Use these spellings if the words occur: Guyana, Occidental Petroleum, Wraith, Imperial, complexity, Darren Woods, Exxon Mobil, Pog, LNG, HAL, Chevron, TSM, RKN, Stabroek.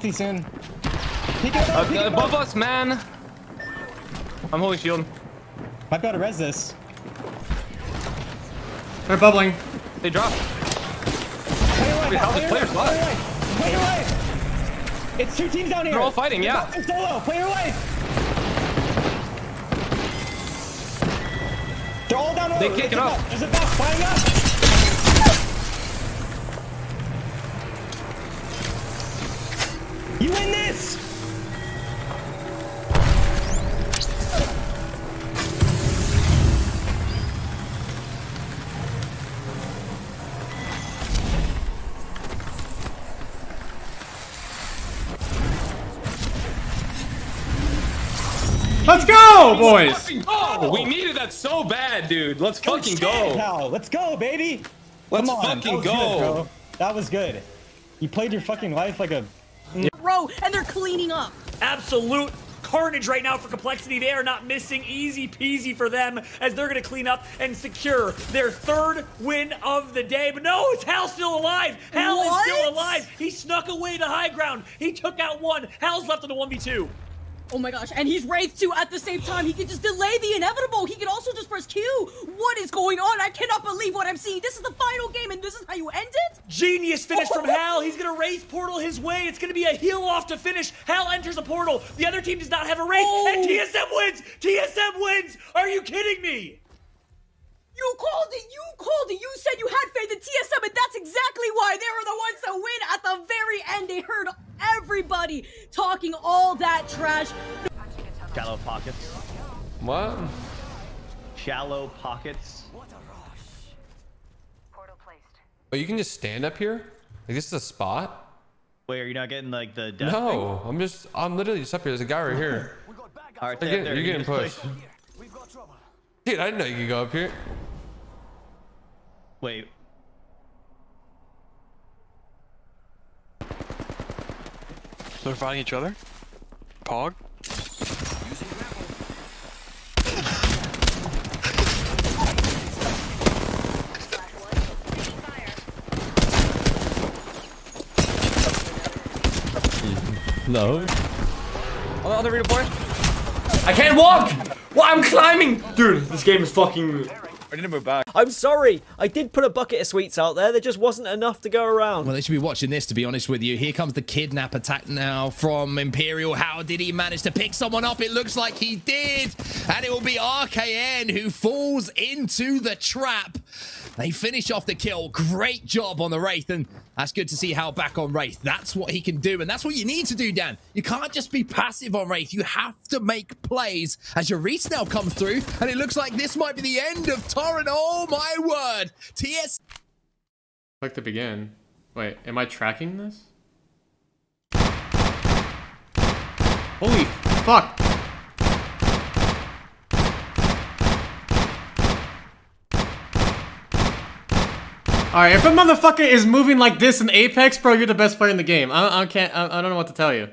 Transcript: He's in. He can up, above us, man. I'm holy shield. Might be able to res this. They're bubbling. They dropped. Play your life. It's two teams down here. They're all fighting, yeah. They're solo. Play your life. They're all down. They can't get up. There's a boss flying up. You win this! Let's go, boys! Oh, we needed that so bad, dude. Let's fucking go. Now. Let's go, baby. Let's fucking go. Good, that was good. You played your fucking life like a... Bro, and they're cleaning up. Absolute carnage right now for Complexity. They are not missing. Easy peasy for them as they're going to clean up and secure their third win of the day. But no, it's Hal still alive. Hal is still alive. He snuck away to high ground. He took out one. Hal's left in the 1v2. Oh my gosh, and he's Wraith too at the same time. He can just delay the inevitable. He can also just press Q. What is going on? I cannot believe what I'm seeing. This is the final game and this is how you end it? Genius finish from Hal. He's gonna Wraith portal his way. It's gonna be a heel off to finish. Hal enters a portal. The other team does not have a Wraith, and TSM wins! TSM wins! Are you kidding me? You called it! You called it! You said you had faith in TSM, and that's exactly why they were the ones that win at the very end. They heard everybody talking all that trash. Shallow pockets. What? Shallow pockets. What a rush. Portal placed. Oh, you can just stand up here? Like, this is a spot? Wait, are you not getting like the death thing? I'm literally just up here. There's a guy right here. All right, you're getting pushed. Dude, I didn't know you could go up here. Wait. They're fighting each other? Pog? No. Oh, other redeploy? I can't walk! Well, I'm climbing! Dude, this game is fucking... I need to move back. I'm sorry. I did put a bucket of sweets out there. There just wasn't enough to go around. Well, they should be watching this, to be honest with you. Here comes the kidnap attack now from Imperial. How did he manage to pick someone up? It looks like he did. And it will be RKN who falls into the trap. They finish off the kill. Great job on the Wraith. And that's good to see Hal back on Wraith. That's what he can do. And that's what you need to do, Dan. You can't just be passive on Wraith. You have to make plays as your Wraith now comes through. And it looks like this might be the end of time. And oh my word, TS. Click to begin. Wait, am I tracking this? Holy fuck! Alright, if a motherfucker is moving like this in Apex, bro, you're the best player in the game. I don't know what to tell you.